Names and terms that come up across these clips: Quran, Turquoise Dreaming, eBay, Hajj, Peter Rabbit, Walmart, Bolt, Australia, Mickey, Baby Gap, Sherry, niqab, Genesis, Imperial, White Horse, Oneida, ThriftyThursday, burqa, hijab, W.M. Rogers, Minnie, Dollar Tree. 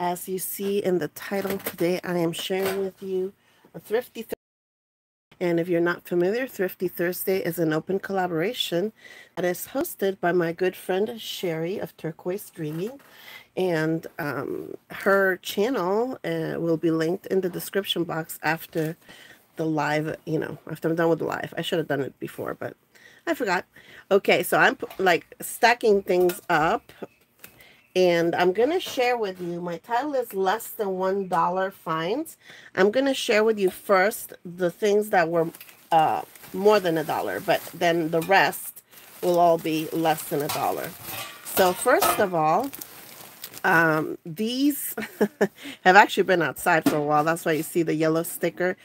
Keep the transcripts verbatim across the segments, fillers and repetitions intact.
As you see in the title, today I am sharing with you a Thrifty Thursday. And if you're not familiar, Thrifty Thursday is an open collaboration that is hosted by my good friend Sherry of Turquoise Dreaming. And um, her channel uh, will be linked in the description box after the live, you know, after I'm done with the live. I should have done it before, but I forgot. Okay, so I'm like stacking things up. And I'm going to share with you, my title is Less Than one dollar Finds. I'm going to share with you first the things that were uh, more than a dollar, but then the rest will all be less than a dollar. So first of all, um, these have actually been outside for a while. That's why you see the yellow sticker.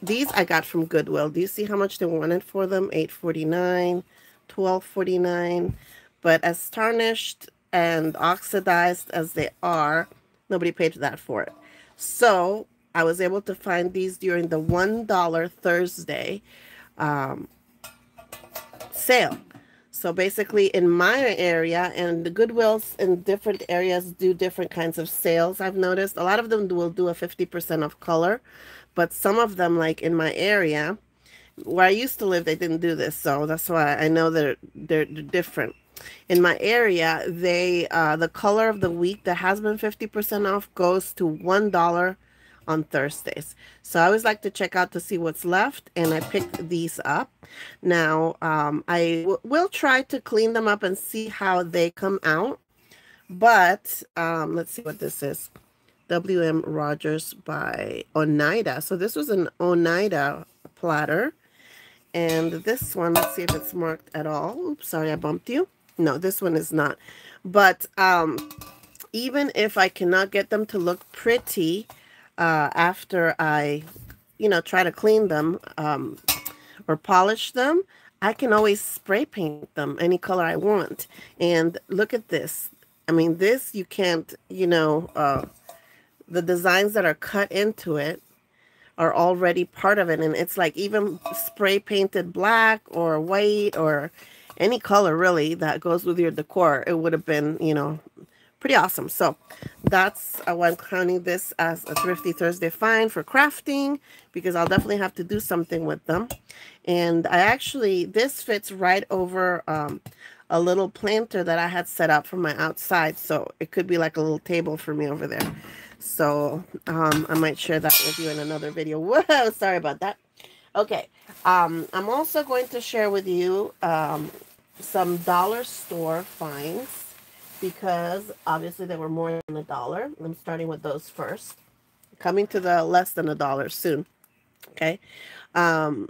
These I got from Goodwill. Do you see how much they wanted for them? eight forty-nine, twelve forty-nine. But as tarnished and oxidized as they are, nobody paid that for it. So I was able to find these during the one dollar Thursday um, sale. So basically in my area, and the Goodwills in different areas do different kinds of sales, I've noticed. A lot of them will do a fifty percent off color, but some of them, like in my area, where I used to live, they didn't do this. So that's why I know they're, they're, they're different. In my area, they uh, the color of the week that has been fifty percent off goes to one dollar on Thursdays. So I always like to check out to see what's left, and I picked these up. Now, um, I w will try to clean them up and see how they come out. But um, let's see what this is. W M Rogers by Oneida. So this was an Oneida platter. And this one, let's see if it's marked at all. Oops, sorry, I bumped you. No, this one is not. But um, even if I cannot get them to look pretty uh, after I, you know, try to clean them um, or polish them, I can always spray paint them any color I want. And look at this. I mean, this you can't, you know, uh, the designs that are cut into it are already part of it. And it's like even spray painted black or white or any color really that goes with your decor, it would have been, you know, pretty awesome. So that's uh, why I'm counting this as a Thrifty Thursday find for crafting, because I'll definitely have to do something with them. And I actually, this fits right over um, a little planter that I had set up for my outside. So it could be like a little table for me over there. So um, I might share that with you in another video. Whoa, sorry about that. Okay, um, I'm also going to share with you um, some dollar store finds, because obviously they were more than a dollar. I'm starting with those first, coming to the less than a dollar soon. Okay, um,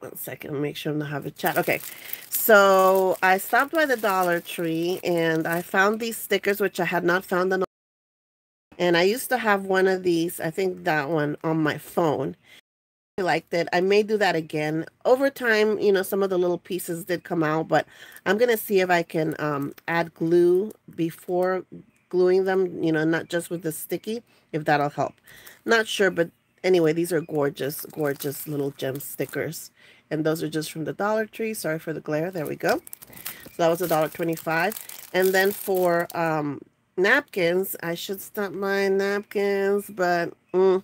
one second, make sure I don't have a chat. Okay, so I stopped by the Dollar Tree and I found these stickers, which I had not found on. And I used to have one of these, I think that one, on my phone. I liked it. I may do that again. Over time, you know, some of the little pieces did come out, but I'm going to see if I can um, add glue before gluing them, you know, not just with the sticky, if that'll help. Not sure, but anyway, these are gorgeous, gorgeous little gem stickers. And those are just from the Dollar Tree. Sorry for the glare. There we go. So that was one dollar twenty-five. And then for um, napkins, I should stop buying napkins, but... Mm,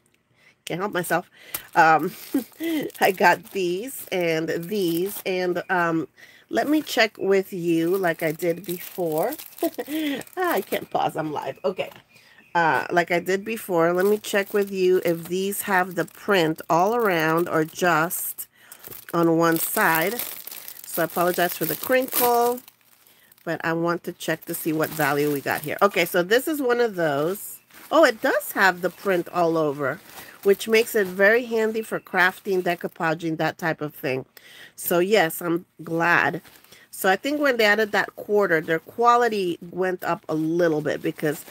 can't help myself. um I got these and these, and um let me check with you like I did before. ah, I can't pause, I'm live. Okay, uh like I did before, let me check with you if these have the print all around or just on one side. So I apologize for the crinkle, but I want to check to see what value we got here. Okay, so this is one of those. Oh, it does have the print all over, which makes it very handy for crafting, decoupaging, that type of thing. So yes, I'm glad. So I think when they added that quarter, their quality went up a little bit, because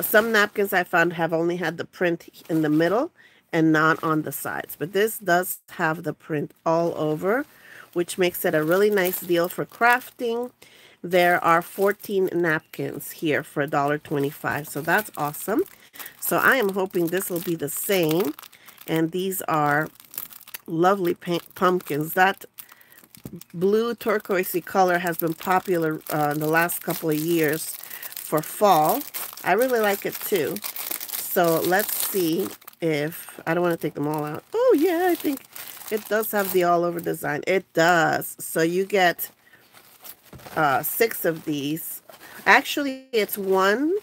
some napkins I found have only had the print in the middle and not on the sides. But this does have the print all over, which makes it a really nice deal for crafting. There are fourteen napkins here for one dollar twenty-five, so that's awesome. So I am hoping this will be the same. And these are lovely pumpkins. That blue turquoisey color has been popular uh, in the last couple of years for fall. I really like it too. So let's see if, I don't want to take them all out. Oh, yeah, I think it does have the all over design. It does. So you get uh, six of these. Actually, it's one,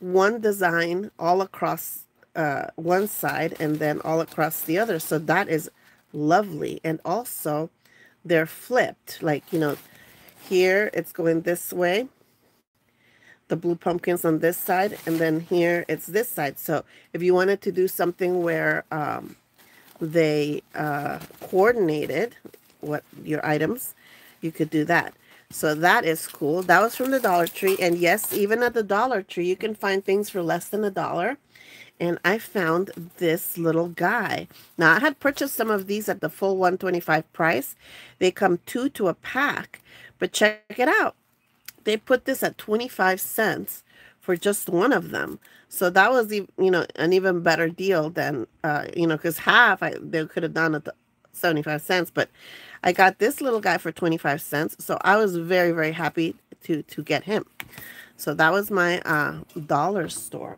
one design all across uh, one side and then all across the other. So that is lovely. And also, they're flipped. Like, you know, here it's going this way. The blue pumpkins on this side, and then here it's this side. So if you wanted to do something where um, they uh, coordinated what your items, you could do that. So that is cool. That was from the Dollar Tree. And yes, even at the Dollar Tree, you can find things for less than a dollar. And I found this little guy. Now, I had purchased some of these at the full one twenty-five price. They come two to a pack, but check it out. They put this at twenty-five cents for just one of them. So that was, you know, an even better deal than, uh, you know, because half I, they could have done at the seventy-five cents. But I got this little guy for twenty-five cents. So I was very, very happy to, to get him. So that was my uh, dollar store.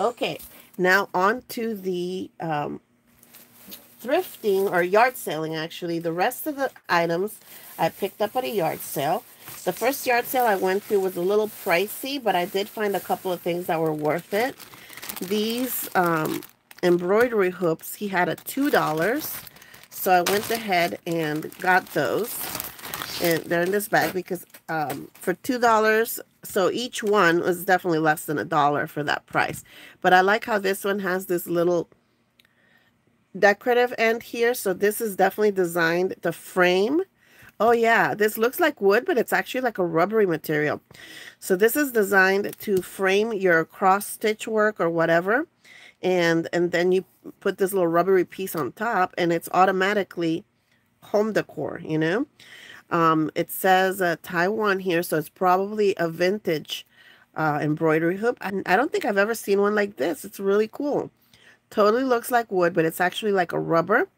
Okay, now on to the um, thrifting or yard selling, actually. The rest of the items I picked up at a yard sale. The first yard sale I went to was a little pricey, but I did find a couple of things that were worth it. These um, embroidery hoops, he had at two dollars. So I went ahead and got those. And they're in this bag because um, for two dollars, so each one was definitely less than a dollar for that price. But I like how this one has this little decorative end here. So this is definitely designed to frame. Oh, yeah, this looks like wood, but it's actually like a rubbery material. So this is designed to frame your cross-stitch work or whatever. And, and then you put this little rubbery piece on top, and it's automatically home decor, you know. Um, it says uh, Taiwan here, so it's probably a vintage uh, embroidery hoop. I, I don't think I've ever seen one like this. It's really cool. Totally looks like wood, but it's actually like a rubber.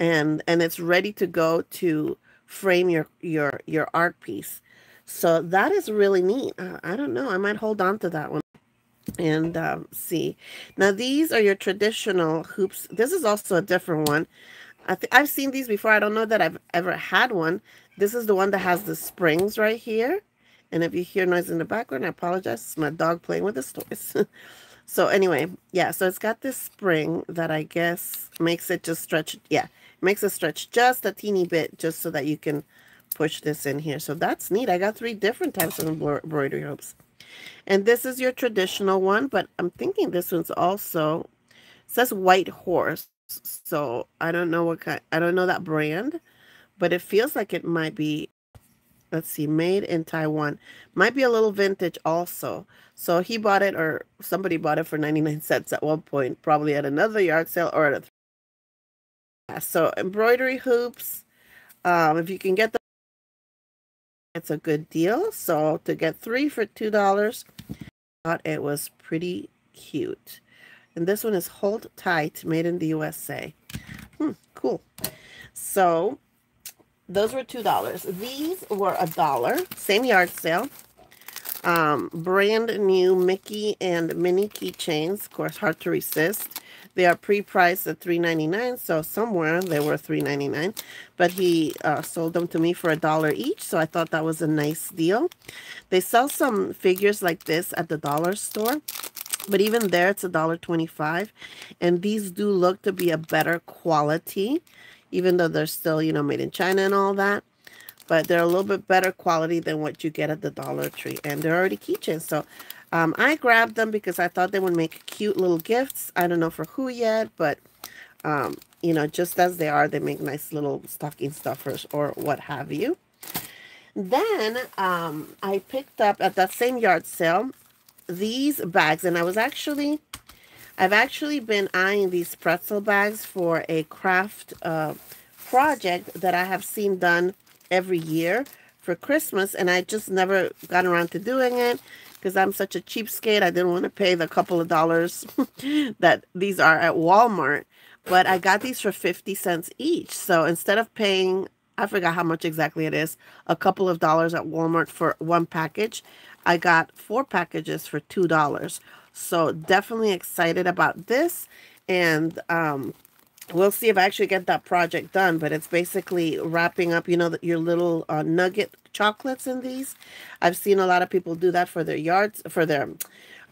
And, and it's ready to go to frame your your your art piece. So that is really neat. uh, I don't know, I might hold on to that one and um, see. Now these are your traditional hoops. This is also a different one. I think I've seen these before. I don't know that I've ever had one. This is the one that has the springs right here, and if you hear noise in the background, I apologize. It's my dog playing with his toys. So anyway, yeah, so it's got this spring that I guess makes it just stretch. Yeah, makes it stretch just a teeny bit just so that you can push this in here. So that's neat. I got three different types of embroidery hoops. And this is your traditional one, but I'm thinking this one's also, it says White Horse. So I don't know what kind, I don't know that brand, but it feels like it might be, let's see, made in Taiwan. Might be a little vintage also. So he bought it, or somebody bought it for ninety-nine cents at one point, probably at another yard sale or at a so embroidery hoops, um, if you can get them, it's a good deal. So to get three for two dollars, I thought it was pretty cute. And this one is Hold Tight, made in the U S A. Hmm, cool. So those were two dollars. These were a dollar, same yard sale. Um, brand new Mickey and Minnie keychains, of course, hard to resist. They are pre-priced at three ninety-nine, so somewhere they were three ninety-nine. But he uh, sold them to me for a dollar each, so I thought that was a nice deal. They sell some figures like this at the dollar store, but even there it's a dollar twenty-five. And these do look to be a better quality, even though they're still, you know, made in China and all that. But they're a little bit better quality than what you get at the Dollar Tree. And they're already keychains, so... Um, I grabbed them because I thought they would make cute little gifts. I don't know for who yet, but, um, you know, just as they are, they make nice little stocking stuffers or what have you. Then um, I picked up at that same yard sale these bags, and I was actually, I've actually been eyeing these pretzel bags for a craft uh, project that I have seen done every year for Christmas, and I just never got around to doing it. Because I'm such a cheapskate, I didn't want to pay the couple of dollars that these are at Walmart. But I got these for fifty cents each. So instead of paying, I forgot how much exactly it is, a couple of dollars at Walmart for one package, I got four packages for two dollars. So definitely excited about this. And um, we'll see if I actually get that project done. But it's basically wrapping up, you know, your little uh, nugget chocolates in these. I've seen a lot of people do that for their yards, for their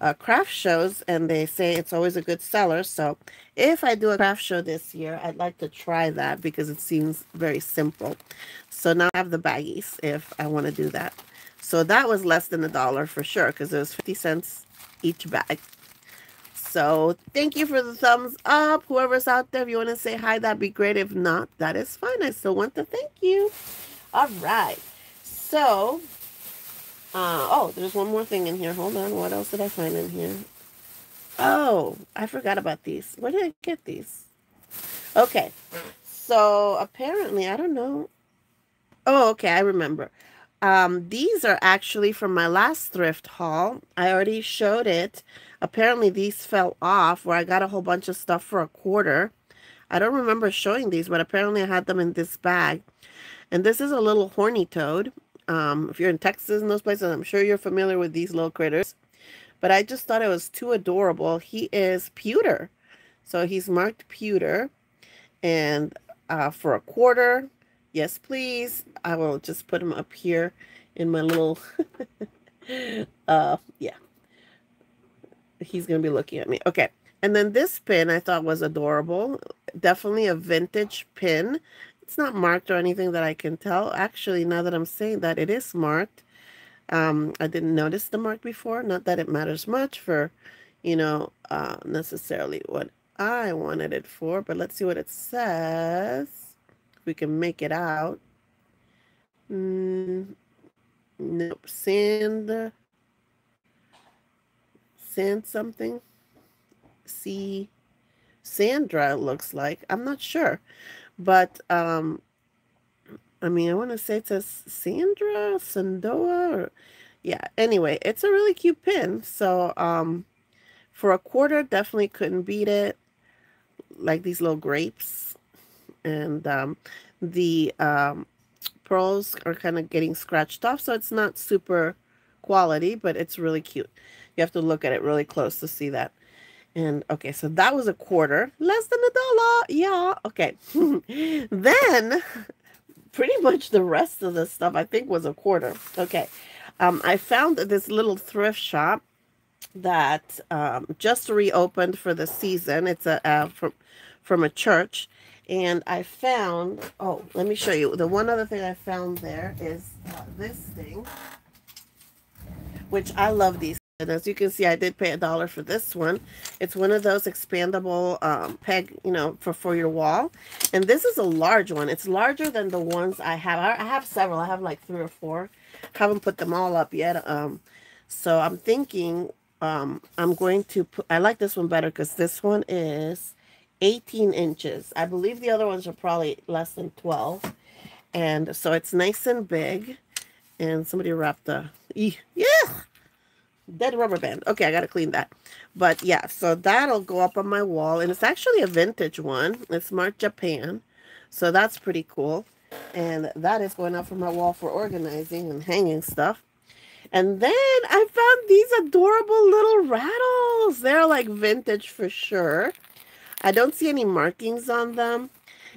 uh, craft shows. And they say it's always a good seller. So if I do a craft show this year, I'd like to try that because it seems very simple. So now I have the baggies if I want to do that. So that was less than a dollar for sure because it was fifty cents each bag. So thank you for the thumbs up. Whoever's out there, if you want to say hi, that'd be great. If not, that is fine. I still want to thank you. All right. So, uh, oh, there's one more thing in here. Hold on. What else did I find in here? Oh, I forgot about these. Where did I get these? Okay. So apparently, I don't know. Oh, okay. I remember. Um, these are actually from my last thrift haul. I already showed it. Apparently, these fell off where I got a whole bunch of stuff for a quarter. I don't remember showing these, but apparently I had them in this bag. And this is a little horny toad. Um, if you're in Texas and those places, I'm sure you're familiar with these little critters. But I just thought it was too adorable. He is pewter. So he's marked pewter. And uh, for a quarter... Yes, please. I will just put them up here in my little, uh, yeah. He's going to be looking at me. Okay. And then this pin I thought was adorable. Definitely a vintage pin. It's not marked or anything that I can tell. Actually, now that I'm saying that, it is marked. Um, I didn't notice the mark before. Not that it matters much for, you know, uh, necessarily what I wanted it for. But let's see what it says. We can make it out. Mm, nope. Sand. Sand something. See. Sandra, it looks like. I'm not sure. But, um, I mean, I want to say it says Sandra, Sandoa. Or, yeah. Anyway, it's a really cute pin. So, um, for a quarter, definitely couldn't beat it. Like these little grapes. And um, the um, pearls are kind of getting scratched off, so it's not super quality, but it's really cute. You have to look at it really close to see that. And, okay, so that was a quarter. Less than a dollar. Yeah, okay. Then, pretty much the rest of the stuff, I think, was a quarter. Okay. Um, I found this little thrift shop that um, just reopened for the season. It's a uh, from, from a church. And I found, oh, let me show you. The one other thing I found there is uh, this thing, which I love these. And as you can see, I did pay a dollar for this one. It's one of those expandable um, peg, you know, for, for your wall. And this is a large one. It's larger than the ones I have. I, I have several. I have like three or four. I haven't put them all up yet. Um, so I'm thinking um, I'm going to put, I like this one better because this one is eighteen inches. I believe the other ones are probably less than twelve. And so it's nice and big. And somebody wrapped a... Yeah! Dead rubber band. Okay, I gotta clean that. But yeah, so that'll go up on my wall. And it's actually a vintage one. It's marked Japan. So that's pretty cool. And that is going up on my wall for organizing and hanging stuff. And then I found these adorable little rattles. They're like vintage for sure. I don't see any markings on them.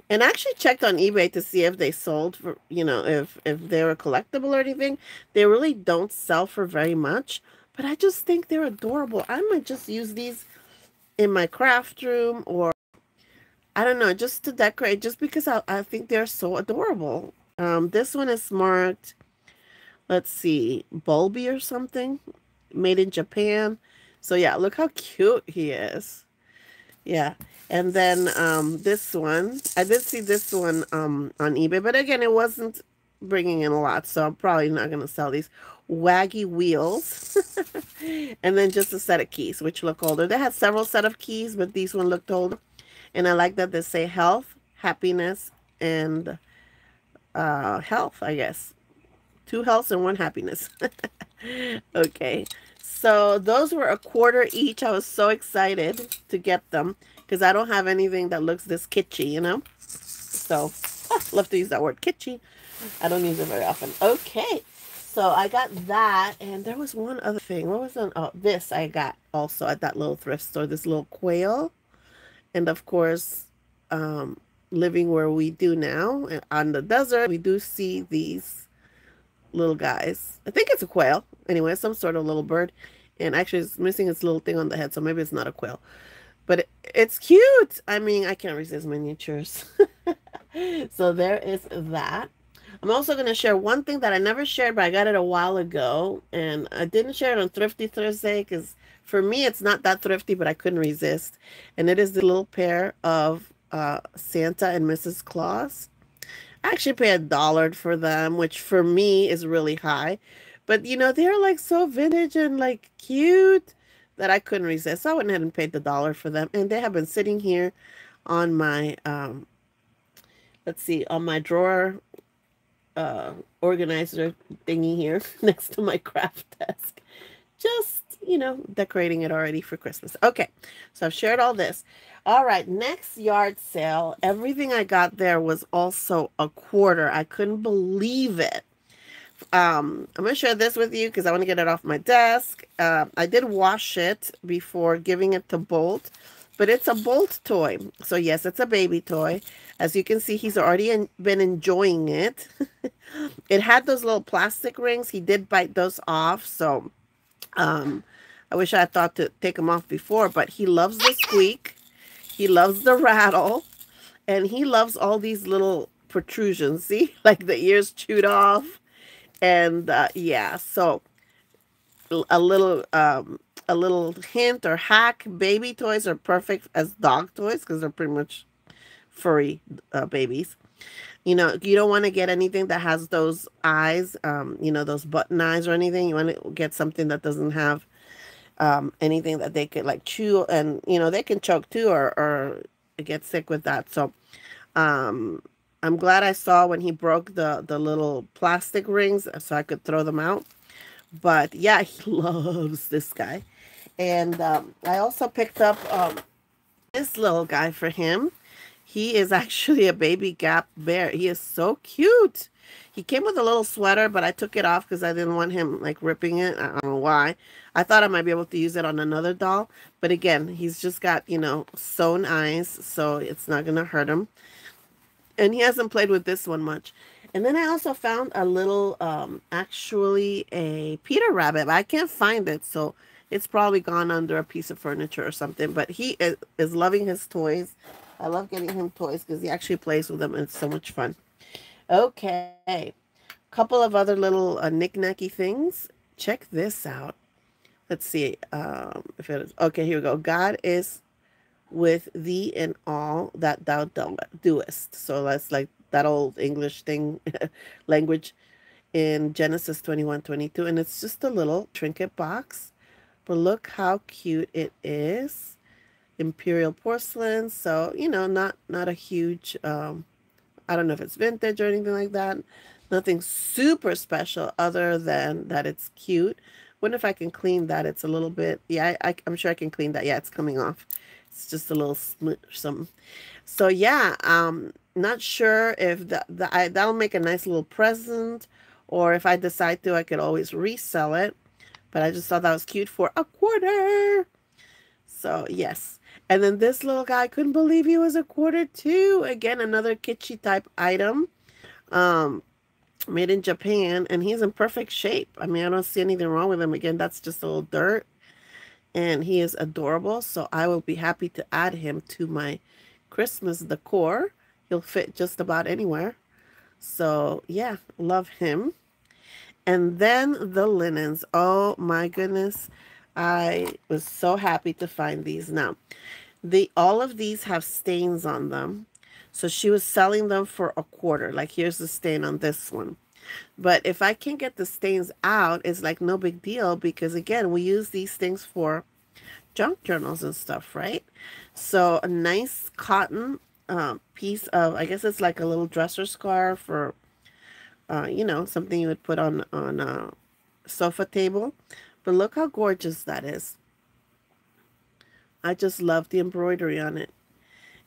And I actually checked on eBay to see if they sold for, you know, if, if they were collectible or anything. They really don't sell for very much. But I just think they're adorable. I might just use these in my craft room or, I don't know, just to decorate. Just because I, I think they're so adorable. Um, this one is marked, let's see, Bulby or something. Made in Japan. So yeah, look how cute he is. Yeah. And then um, this one, I did see this one um, on eBay, but again, it wasn't bringing in a lot, so I'm probably not going to sell these. Waggy wheels. And then just a set of keys, which look older. They had several set of keys, but these one looked older. And I like that they say health, happiness, and uh, health, I guess. Two healths and one happiness. Okay. So those were a quarter each. I was so excited to get them because I don't have anything that looks this kitschy, you know? So, oh, love to use that word, kitschy. I don't use it very often. Okay. So I got that, and there was one other thing. What was on? Oh, this I got also at that little thrift store, this little quail. And of course, um, living where we do now, on the desert, we do see these little guys. I think it's a quail. Anyway, some sort of little bird. And actually, it's missing its little thing on the head, so maybe it's not a quail. But it, it's cute. I mean, I can't resist miniatures. So there is that. I'm also going to share one thing that I never shared, but I got it a while ago. And I didn't share it on Thrifty Thursday because for me, it's not that thrifty, but I couldn't resist. And it is the little pair of uh, Santa and Missus Claus. I actually paid a dollar for them, which for me is really high. But, you know, they're like so vintage and like cute that I couldn't resist. So I went ahead and paid the dollar for them. And they have been sitting here on my, um, let's see, on my drawer uh, organizer thingy here next to my craft desk. Just, you know, decorating it already for Christmas. Okay, so I've shared all this. All right, next yard sale. Everything I got there was also a quarter. I couldn't believe it. Um, I'm going to share this with you because I want to get it off my desk. Uh, I did wash it before giving it to Bolt, but it's a Bolt toy. So, yes, it's a baby toy. As you can see, he's already in, been enjoying it. It had those little plastic rings. He did bite those off. So, um, I wish I had thought to take them off before, but he loves the squeak. He loves the rattle. And he loves all these little protrusions. See, like the ears chewed off. And uh, yeah, so a little um, a little hint or hack, baby toys are perfect as dog toys because they're pretty much furry uh, babies. You know, you don't want to get anything that has those eyes, um, you know, those button eyes or anything. You want to get something that doesn't have um, anything that they could like chew and, you know, they can choke too or, or get sick with that. So, um I'm glad I saw when he broke the, the little plastic rings so I could throw them out. But, yeah, he loves this guy. And um, I also picked up um, this little guy for him. He is actually a Baby Gap bear. He is so cute. He came with a little sweater, but I took it off because I didn't want him, like, ripping it. I don't know why. I thought I might be able to use it on another doll. But, again, he's just got, you know, sewn eyes, so it's not going to hurt him. And he hasn't played with this one much. And then I also found a little, um, actually a Peter Rabbit. But I can't find it, so it's probably gone under a piece of furniture or something. But he is, is loving his toys. I love getting him toys because he actually plays with them, and it's so much fun. Okay. A couple of other little uh, knick-knacky things. Check this out. Let's see um, if it is. Okay, here we go. God is with thee and all that thou doest. So that's like that old English thing, language in Genesis twenty-one, twenty-two. And it's just a little trinket box. But look how cute it is. Imperial porcelain. So, you know, not, not a huge, um, I don't know if it's vintage or anything like that. Nothing super special other than that it's cute. Wonder if I can clean that. It's a little bit, yeah, I, I, I'm sure I can clean that. Yeah, it's coming off. It's just a little smooth or something. So yeah, um, not sure if the, the, I, that'll make a nice little present, or if I decide to, I could always resell it. But I just thought that was cute for a quarter. So yes. And then this little guy, I couldn't believe he was a quarter too. Again, another kitschy type item, um, made in Japan, and he's in perfect shape. I mean, I don't see anything wrong with him. Again, that's just a little dirt. And he is adorable, so I will be happy to add him to my Christmas decor. He'll fit just about anywhere. So, yeah, love him. And then the linens. Oh, my goodness. I was so happy to find these. Now, the, all of these have stains on them. So she was selling them for a quarter. Like, here's the stain on this one. But if I can't get the stains out, it's like no big deal because, again, we use these things for junk journals and stuff, right? So a nice cotton um, piece of, I guess it's like a little dresser scarf or, uh, you know, something you would put on, on a sofa table. But look how gorgeous that is. I just love the embroidery on it.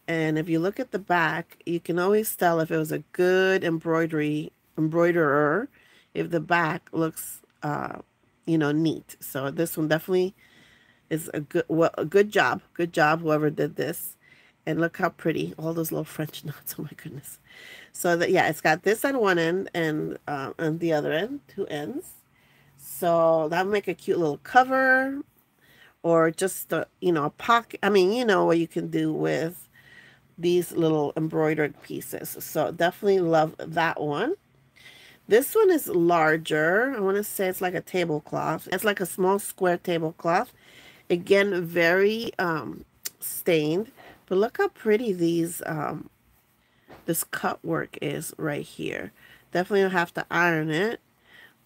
And if you look at the back, you can always tell if it was a good embroidery embroiderer if the back looks, uh, you know, neat. So this one definitely is a good, well, a good job. Good job, whoever did this. And look how pretty, all those little French knots. Oh my goodness. So that, yeah, it's got this on one end and uh, on the other end, two ends. So that'll make a cute little cover, or just a, you know, a pocket. I mean, you know what you can do with these little embroidered pieces. So definitely love that one. This one is larger. I want to say it's like a tablecloth. It's like a small square tablecloth. Again, very um, stained. But look how pretty these um, this cut work is right here. Definitely don't have to iron it.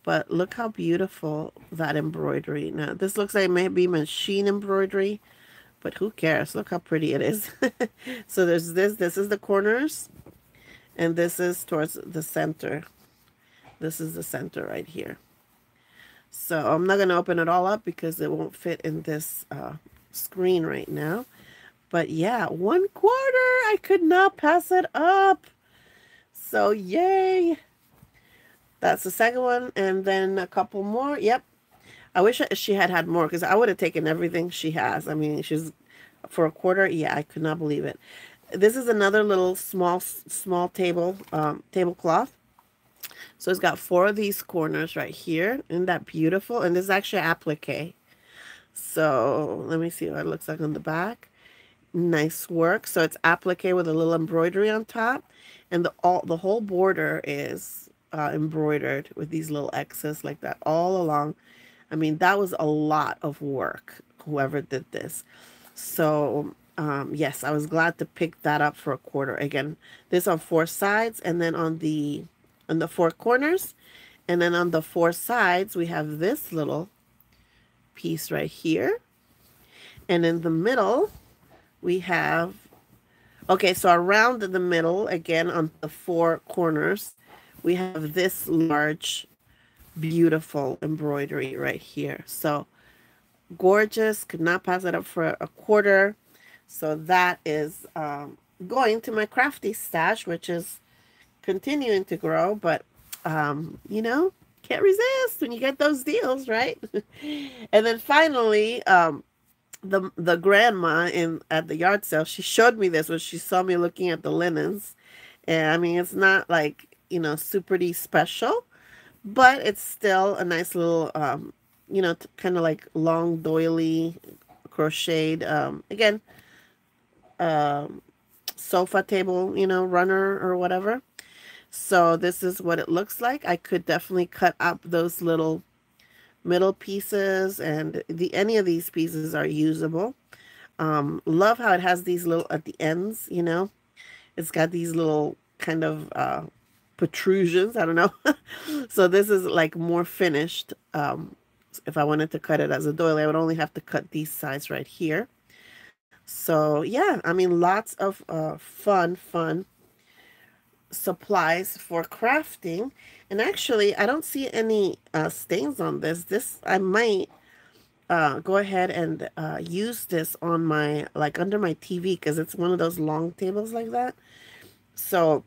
But look how beautiful that embroidery. Now, this looks like maybe machine embroidery. But who cares? Look how pretty it is. So there's this. This is the corners. And this is towards the center. This is the center right here. So I'm not going to open it all up because it won't fit in this uh, screen right now. But yeah, one quarter. I could not pass it up. So yay. That's the second one. And then a couple more. Yep. I wish she had had more because I would have taken everything she has. I mean, she's for a quarter. Yeah, I could not believe it. This is another little small, small table, um, tablecloth. So it's got four of these corners right here. Isn't that beautiful? And this is actually applique. So let me see what it looks like on the back. Nice work. So it's applique with a little embroidery on top, and the all the whole border is uh, embroidered with these little X's like that all along. I mean, that was a lot of work, whoever did this. So um, yes, I was glad to pick that up for a quarter. Again, this on four sides, and then on the on the four corners, and then on the four sides we have this little piece right here, and in the middle we have, okay, so around the middle, again, on the four corners, we have this large, beautiful embroidery right here. So gorgeous, could not pass it up for a quarter. So that is um, going to my crafty stash, which is continuing to grow, but, um, you know, can't resist when you get those deals, right? And then finally, um, The, the grandma in at the yard sale, she showed me this when she saw me looking at the linens. And I mean, it's not like, you know, super special, but it's still a nice little, um, you know, kind of like long doily crocheted, um, again, um, sofa table, you know, runner or whatever. So this is what it looks like. I could definitely cut up those little middle pieces, and the any of these pieces are usable. Um, love how it has these little at the ends, you know, it's got these little kind of uh, protrusions. I don't know. So this is like more finished. Um, if I wanted to cut it as a doily, I would only have to cut these sides right here. So yeah, I mean, lots of uh, fun, fun supplies for crafting. And actually, I don't see any uh, stains on this. This I might uh, go ahead and uh, use this on my, like under my T V, because it's one of those long tables like that. So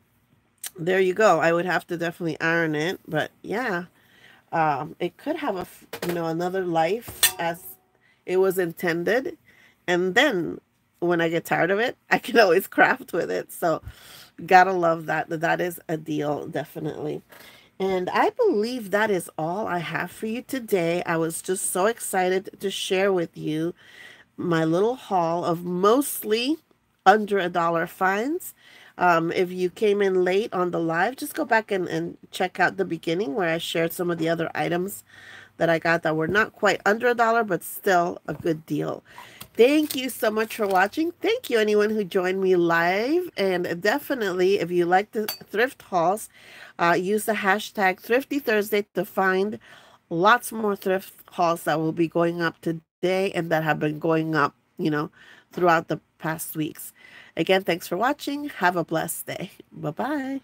there you go. I would have to definitely iron it, but yeah, um, it could have a, you know, another life as it was intended. And then when I get tired of it, I can always craft with it. So gotta love that. That is a deal, definitely. And I believe that is all I have for you today. I was just so excited to share with you my little haul of mostly under a dollar finds. Um, if you came in late on the live, just go back and, and check out the beginning where I shared some of the other items that I got that were not quite under a dollar, but still a good deal. Thank you so much for watching. Thank you anyone who joined me live. And definitely, if you like the thrift hauls, uh, use the hashtag Thrifty Thursday to find lots more thrift hauls that will be going up today and that have been going up, you know, throughout the past weeks. Again, thanks for watching. Have a blessed day. Bye-bye.